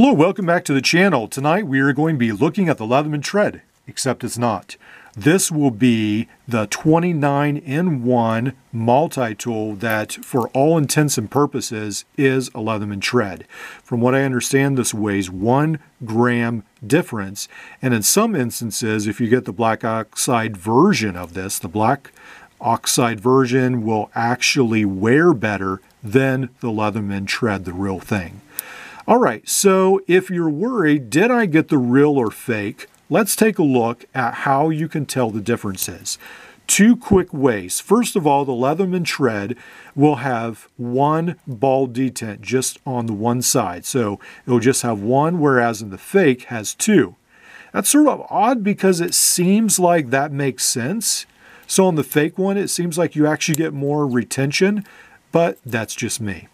Hello, welcome back to the channel. Tonight we are going to be looking at the Leatherman Tread, except it's not. This will be the 29-in-1 multi-tool that, for all intents and purposes, is a Leatherman Tread. From what I understand, this weighs 1 gram difference, and in some instances, if you get the black oxide version of this, the black oxide version will actually wear better than the Leatherman Tread, the real thing. All right, so if you're worried, did I get the real or fake? Let's take a look at how you can tell the differences. Two quick ways. First of all, the Leatherman Tread will have one ball detent just on the one side. So it'll just have one, whereas in the fake has two. That's sort of odd because it seems like that makes sense. So on the fake one, it seems like you actually get more retention, but that's just me.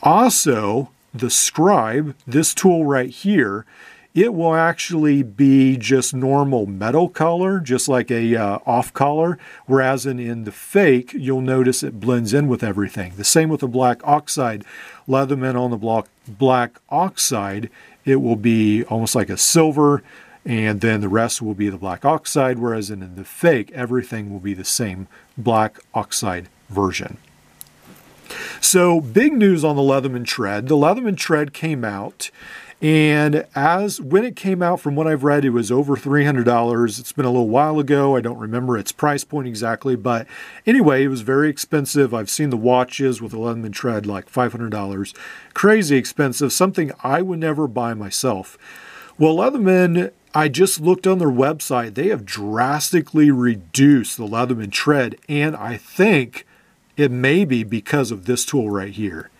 Also, the scribe, this tool right here, it will actually be just normal metal color, just like a off color, whereas in the fake, you'll notice it blends in with everything. The same with the black oxide. Leatherman on the black oxide, it will be almost like a silver, and then the rest will be the black oxide, whereas in the fake, everything will be the same black oxide version. So big news on the Leatherman Tread. The Leatherman Tread came out, and when it came out, from what I've read, it was over $300. It's been a little while ago. I don't remember its price point exactly, but anyway, it was very expensive. I've seen the watches with the Leatherman Tread, like $500. Crazy expensive, something I would never buy myself. Well, Leatherman, I just looked on their website. They have drastically reduced the Leatherman Tread, and I think it may be because of this tool right here,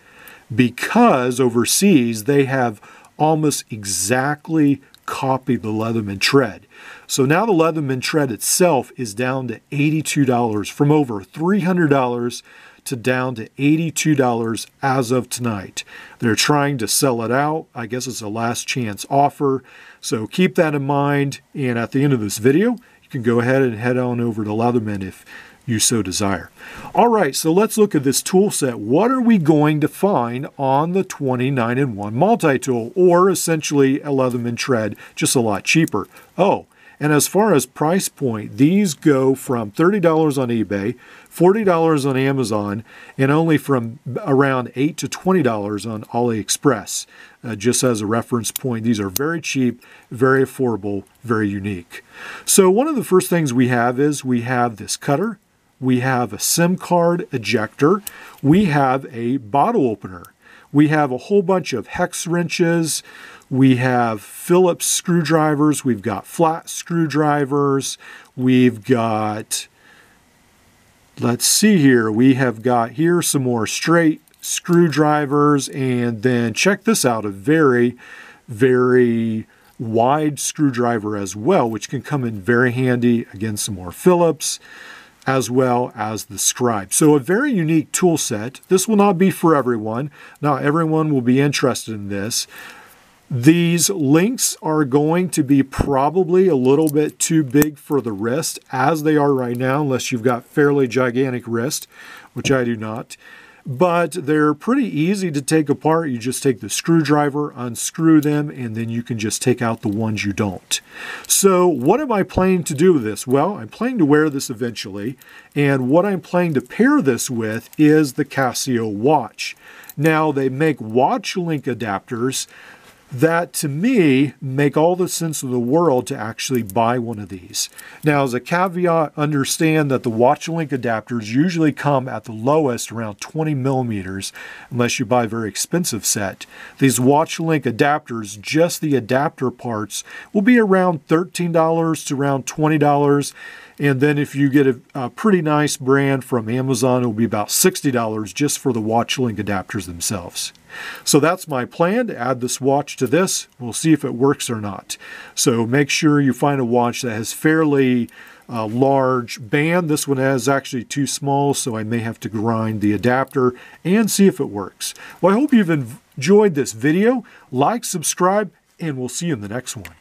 because overseas they have almost exactly copied the Leatherman Tread. So now the Leatherman Tread itself is down to $82, from over $300 to down to $82 as of tonight. They're trying to sell it out. I guess it's a last chance offer. So keep that in mind. And at the end of this video, you can go ahead and head on over to Leatherman if you so desire. All right, so let's look at this tool set. What are we going to find on the 29-in-1 multi-tool, or essentially a Leatherman Tread, just a lot cheaper? Oh, and as far as price point, these go from $30 on eBay, $40 on Amazon, and only from around $8 to $20 on AliExpress. Just as a reference point, these are very cheap, very affordable, very unique. So one of the first things we have is we have this cutter. We have a SIM card ejector. We have a bottle opener. We have a whole bunch of hex wrenches. We have Phillips screwdrivers. We've got flat screwdrivers. We've got, let's see here. We have got here some more straight screwdrivers. And then check this out, a very, very wide screwdriver as well, which can come in very handy. Again, some more Phillips, as well as the scribe. So a very unique tool set. This will not be for everyone. Not everyone will be interested in this. These links are going to be probably a little bit too big for the wrist as they are right now, unless you've got fairly gigantic wrist, which I do not. But they're pretty easy to take apart. You just take the screwdriver, unscrew them, and then you can just take out the ones you don't. So what am I planning to do with this? Well, I'm planning to wear this eventually, and what I'm planning to pair this with is the Casio watch. Now, they make watch link adapters that, to me, make all the sense in the world to actually buy one of these. Now, as a caveat, understand that the watch link adapters usually come at the lowest around 20 millimeters, unless you buy a very expensive set. These watch link adapters, just the adapter parts, will be around $13 to around $20. And then if you get a pretty nice brand from Amazon, it will be about $60 just for the watch link adapters themselves. So that's my plan, to add this watch to this. We'll see if it works or not. So make sure you find a watch that has fairly large band. This one is actually too small, so I may have to grind the adapter and see if it works. Well, I hope you've enjoyed this video. Like, subscribe, and we'll see you in the next one.